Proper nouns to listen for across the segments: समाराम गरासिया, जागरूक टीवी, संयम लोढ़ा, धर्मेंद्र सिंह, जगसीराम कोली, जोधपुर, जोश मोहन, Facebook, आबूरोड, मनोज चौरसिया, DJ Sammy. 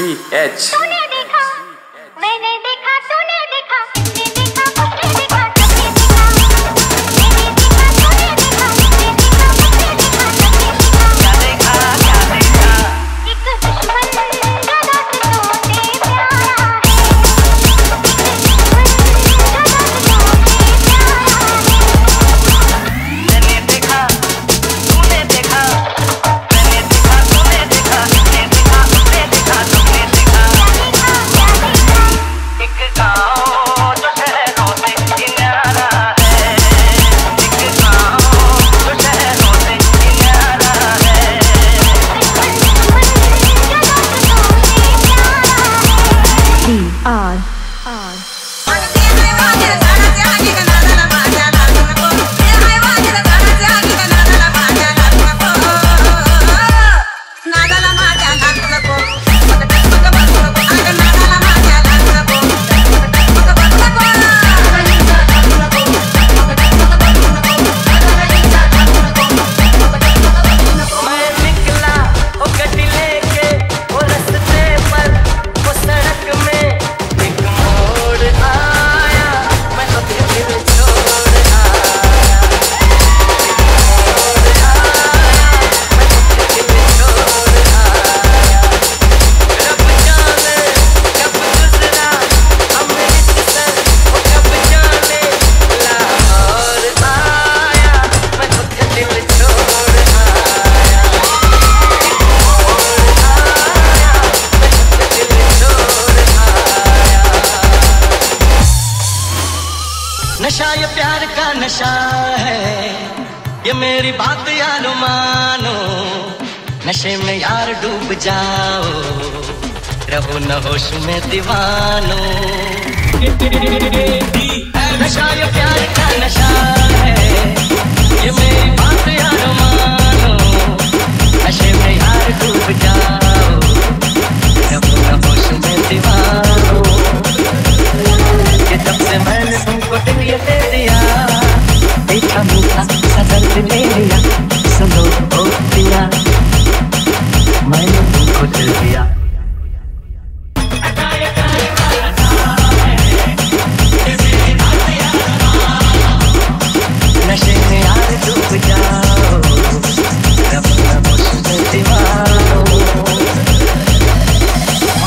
BH। मैंने देखा तूने देखा। नशा ये प्यार का नशा है, ये मेरी बात यारो मानो। नशे में यार डूब जाओ, रहो न होश में दीवानो। नशा ये प्यार का नशा है, ये मेरी बात यारो मानो। नशे में यार डूब जाओ, रहो न होश में दीवानो। ये तब से मैंने तुमको दिल दे दिया, मीठा मीठा सा दर्द ले लिया। सुनो ओ पिया, मैंने तुमको दिल दिया। नशे में यार डूब जाओ, अपना मुश्किल दीवानो।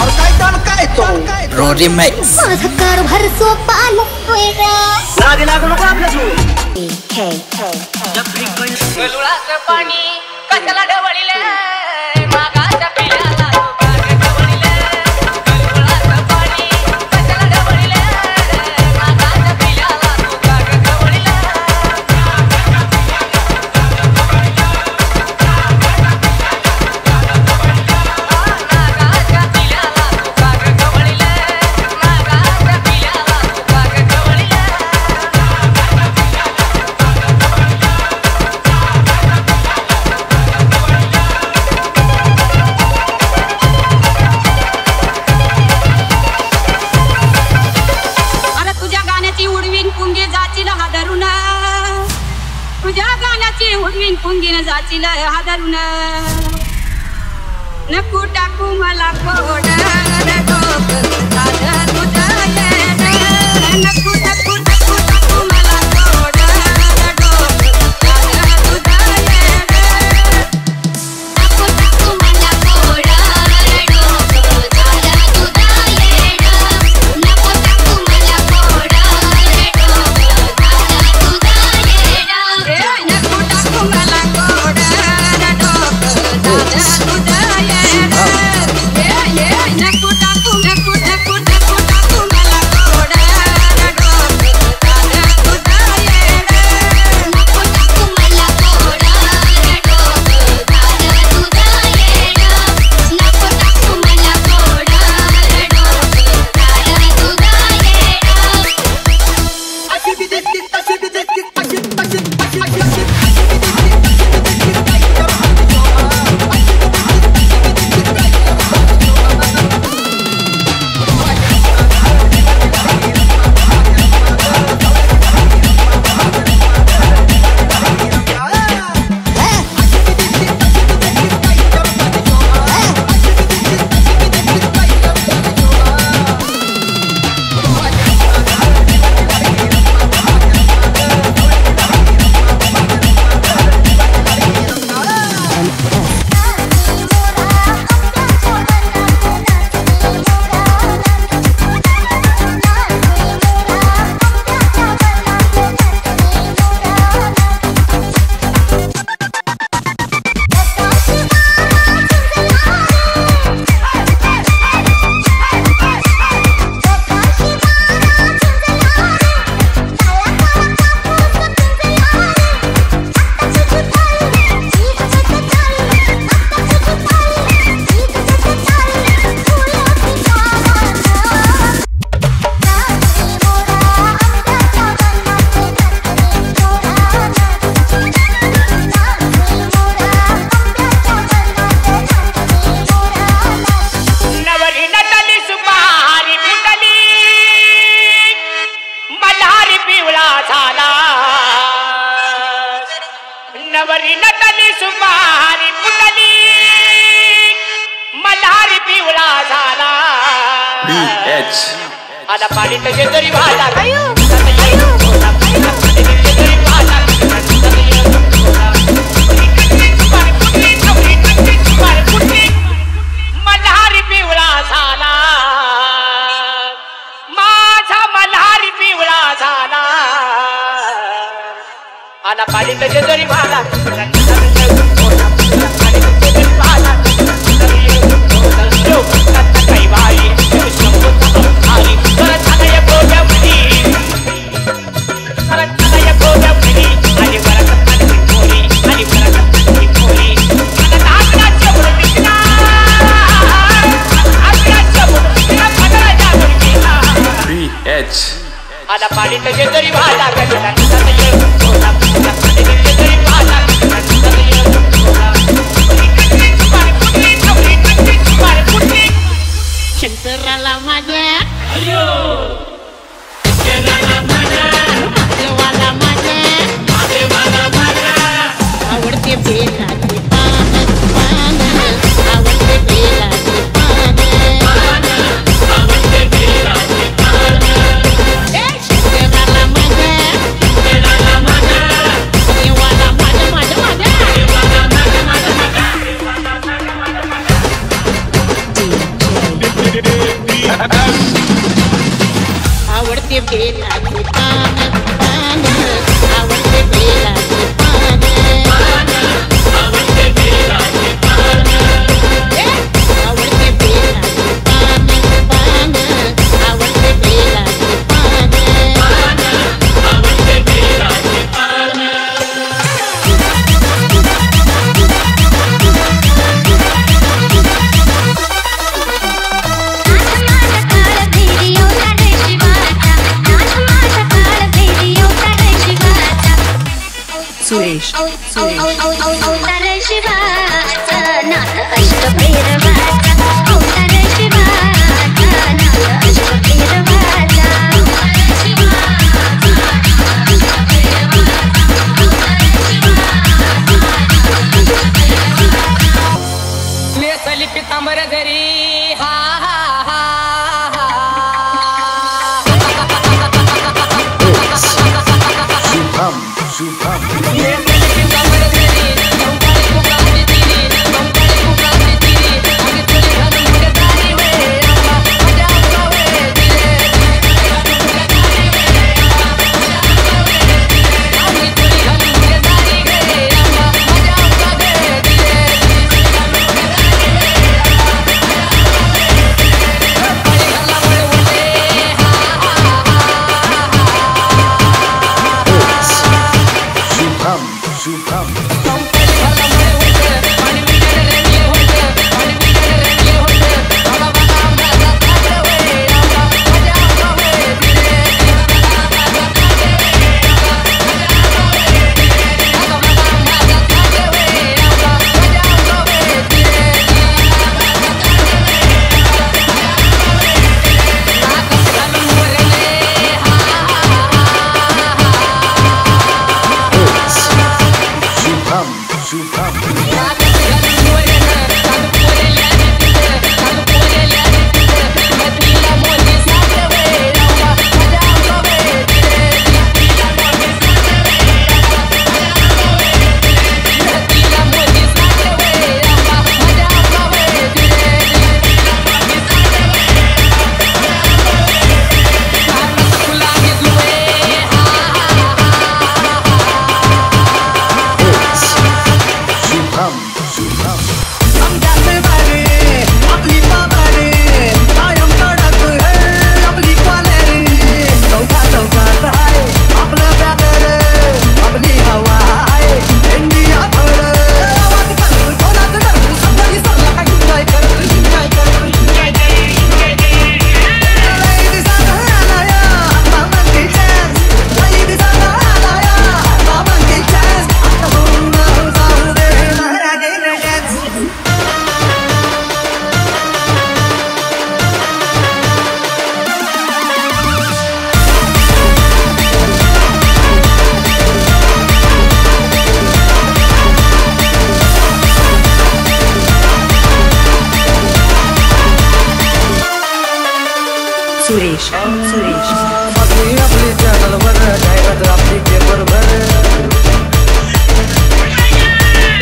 और कायतान कायतो रोरी में माझा कारोबार सो पाल होएगा। नादी नाग लोग आपने सुन है जब भी कोई लुला से पानी कचला डबली ले मागा चपिला लोगा डबली ले लुला से पानी कचला डबली ले मागा चपिला लोगा डबली ले नको टाकू मला कोडा नको दादा तुझा ये नको टाकू टाकू मला कोडा नको दादा तुझा ये नको टाकू मला कोडा नको दादा तुझा ये नको टाकू मला कोडा नको दादा तुझा ये नको टाकू मला कोडा नको दादा तुझा yeah yeah yeah yeah पिवला झाला आता पाणी तसे तरी मल्हारी पिवला झाला माझा मल्हारी पिवला झाला आता पाणी तसे तरी आधा पाणी तसे तरी वाहला शंकराला माझ्या आवडते बेलाचे पान आवडते बेलाचे पान सुरेश सुरेश अपनी अपनी चैनल पर जायरत आपकी केपर पर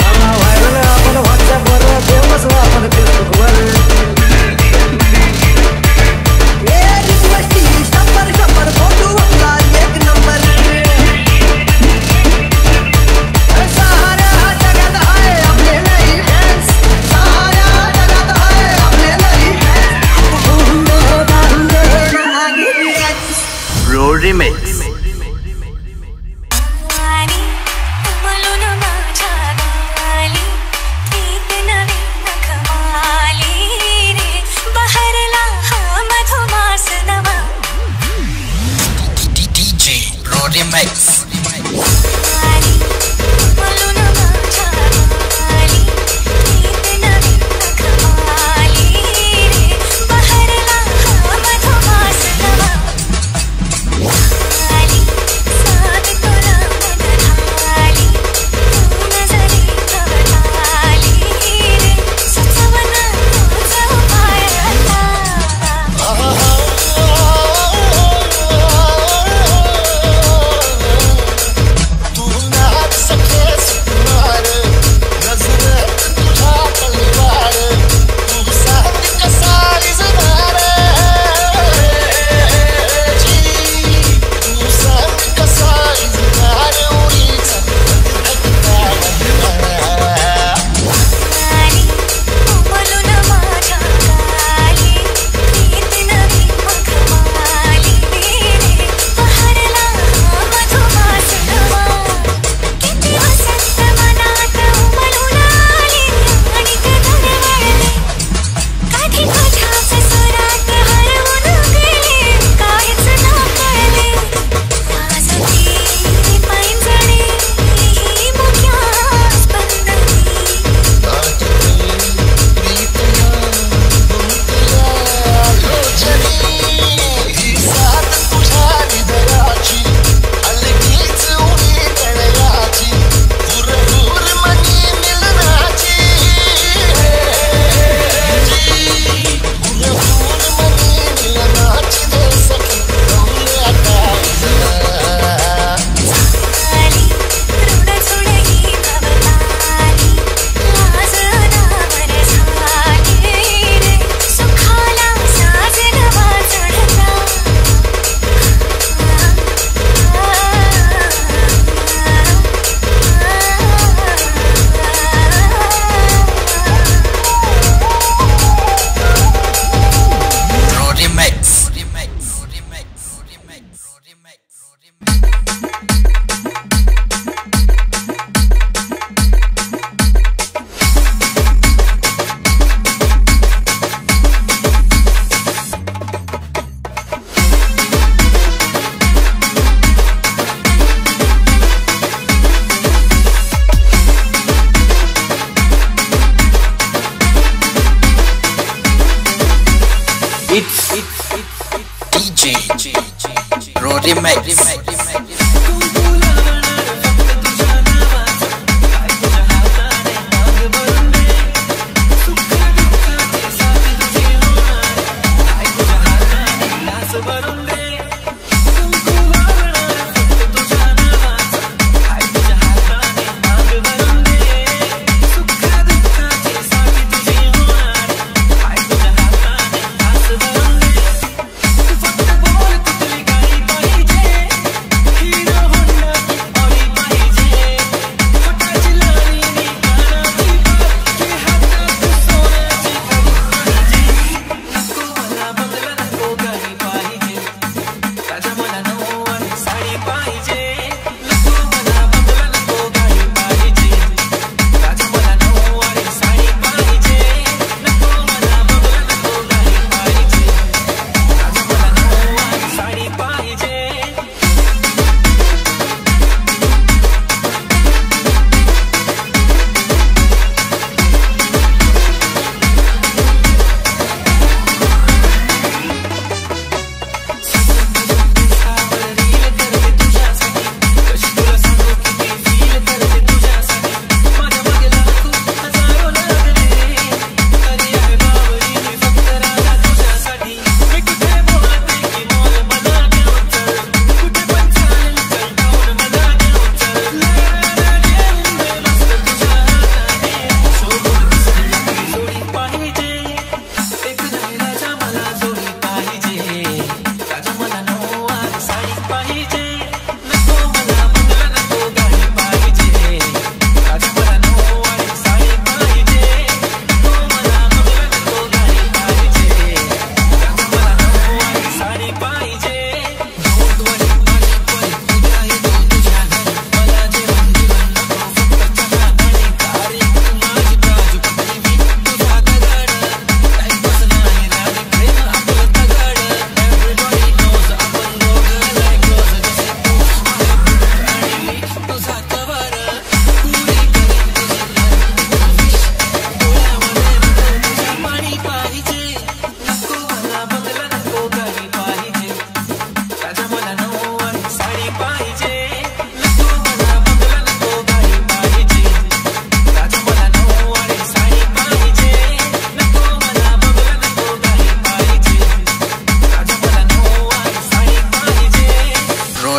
हम वायरल अपन व्हाट्सएप पर फेमस अपन फेसबुक पर ये रिक्वेस्ट ही सफर सफर फोटो अपना एक नंबर अरे सारा जगत है अपने नहीं हैंड्स सारा जगत है अपने नहीं hands bro remix Remix DJ Bro Remix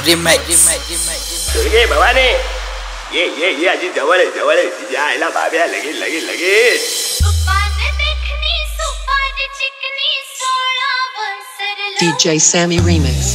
remix. Durge Bhavani ये अजी जवळे जवळे जायला भाभ्या लगी लगी लगी DJ Sammy remix।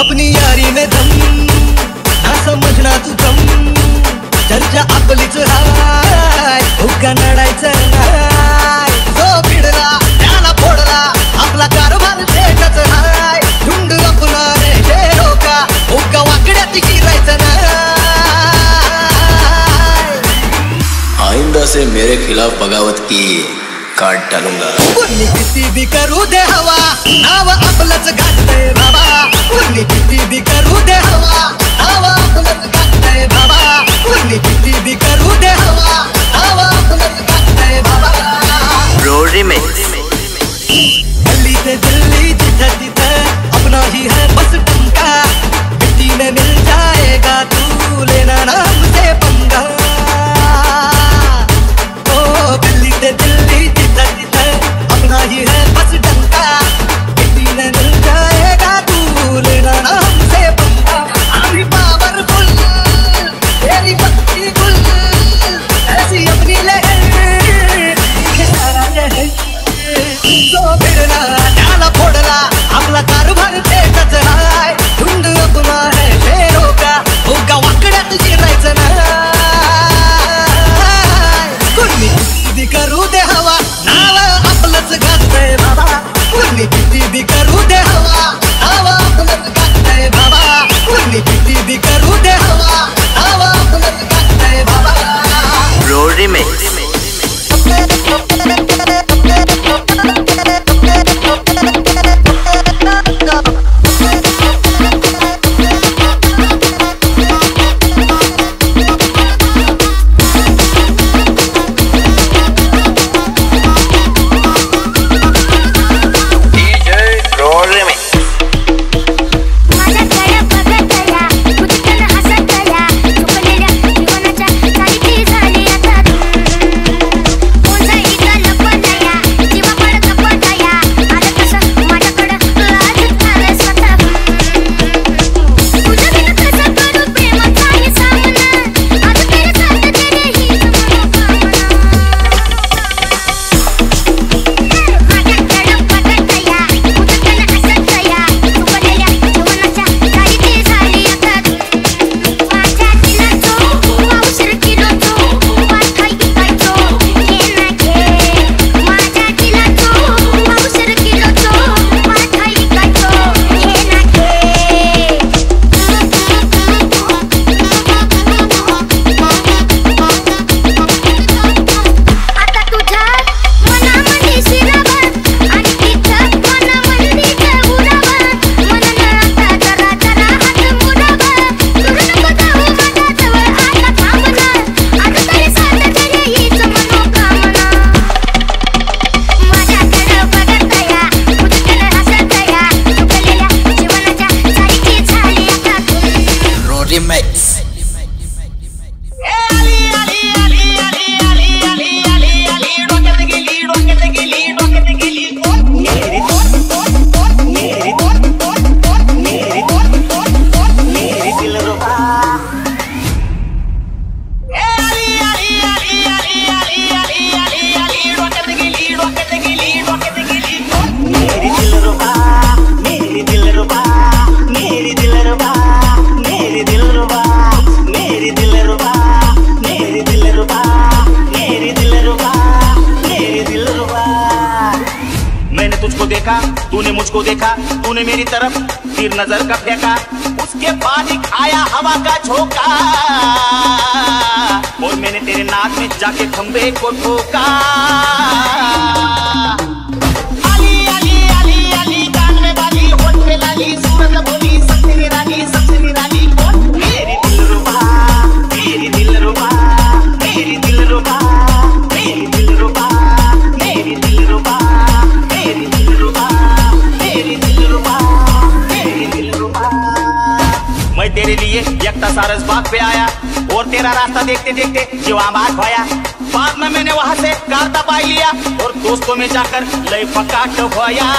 अपनी यारी में दम ना समझना तू दम चर्चा आपलीच राय भुका नडायचं राय जो भिडला त्याला फोडला आपला कारभार देतच राय झुंड अपना रे हे लोका भुका वाकड्यात गिरायचं ना आइंदा से मेरे खिलाफ बगावत की काट डालूंगा। कोणी किती भी करू दे हवा नाव आपलंच गाजतंय बाबा। कोणी किती भी करू दे हवा नाव आपलंच गाजतंय बाबा। कोणी किती भी करू दे हवा नाव आपलंच गाजतंय बाबा। रोडी में गली से दिल्ली जिथे तिथे अपना ही है बस टंका मिट्टी में मिल जाएगा तू लेना नाम से पंगा। ओ गली से दिल्ली जिथे तिथे अपना ही है बस टंका मिट्टी में मिल जाएगा तू लेना नाम से पंगा। आम्ही पावरफुल मुझको देखा, तूने मेरी तरफ फिर नजर का फेंका, उसके बाद एक आया हवा का झोंका और मैंने तेरे नाक में जाके खंभे को ठोका। आली आली आली आली कान में बाली, होंठ में लाली, सूरत में बोली, सबसे निराली सबसे निराली। तेरे लिए यकता सारस बाग पे आया और तेरा रास्ता देखते देखते जीवाबाद भाया, बाद में मैंने वहां से कारता पाई लिया और दोस्तों में जाकर लय पका टोया।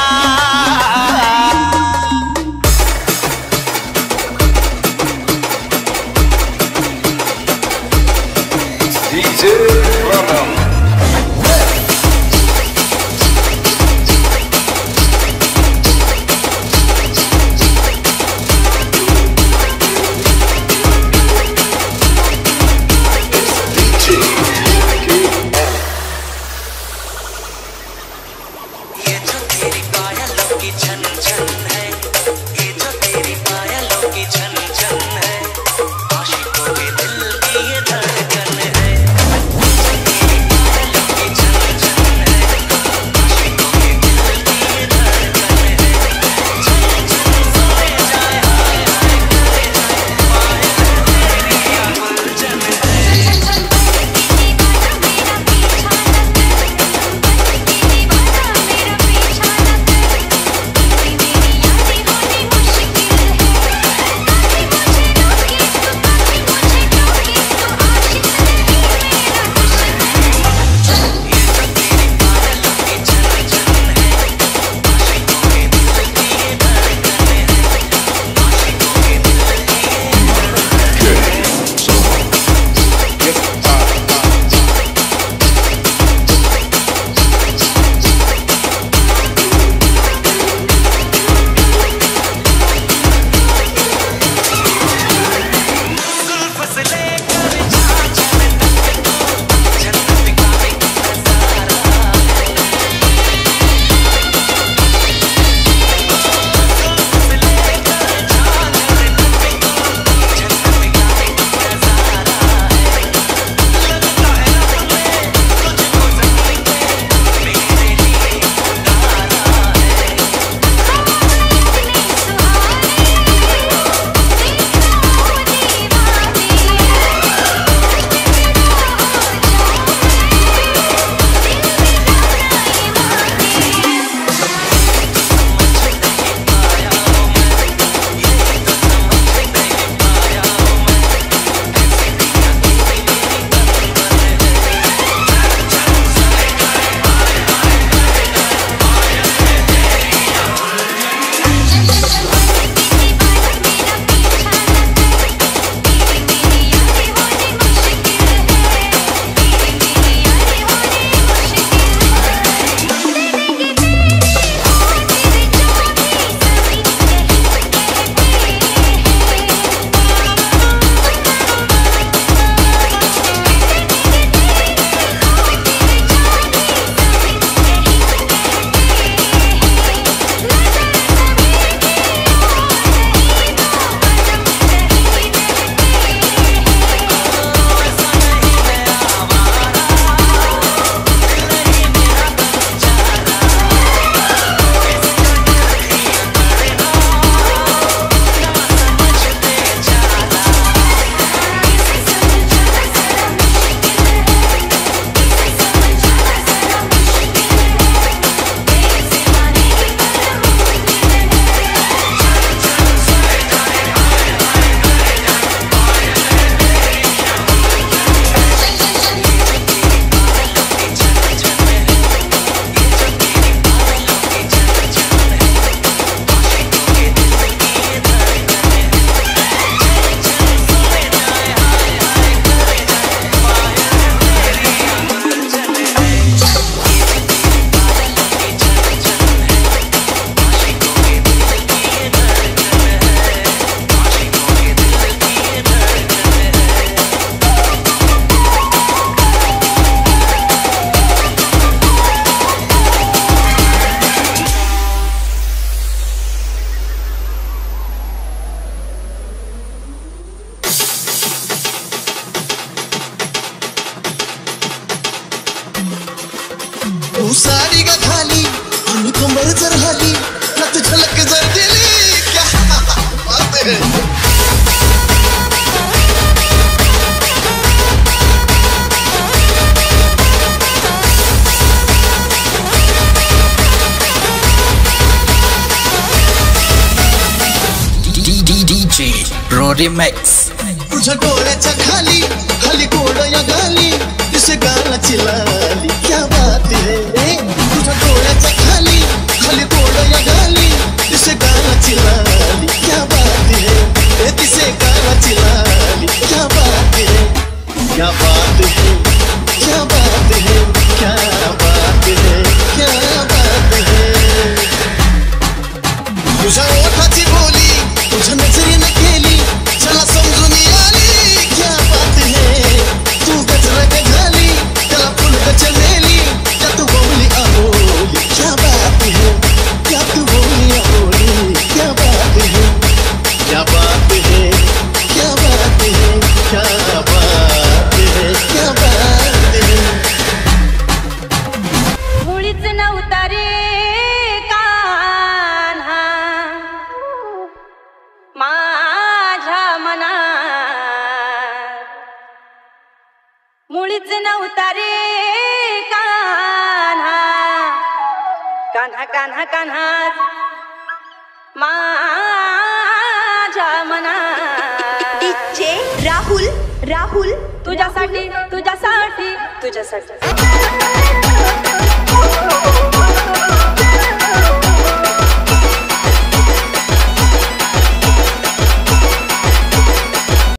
तू सारी का खाली तू कमर जर हाली नत झलक जर दिली क्या बात है। तुझा डोळ्याच्या खाली खाली गोडया घाली तिचे गाणं चिलाली क्या बात रे। तुझा डोळ्याच्या खाली खाली गोडया घाली तिचे गाणं चिलाली क्या बात रे तिचे गाणं चिलाली क्या बात रे क्या बात रे क्या बात रे क्या बात रे क्या बात रे। तुझा ओठाची बोली तुझ्या नजरेने केली चला समजून आली क्या बात है। तू गजरा गजाली त्याला फुल गचलेली त्या तू बोली अबोली क्या बात है क्या तू बोली अबोली क्या बात है क्या बात है क्या बात है क्या बात है क्या बात है। होळीच न उतारे कान्हा मुळीच न उतारे कान्हा कान्हा कान्हा कान्हा माझ्या मना। डीजे राहुल राहुल तुझ्यासाठी तुझ्यासाठी तुझ्यासाठी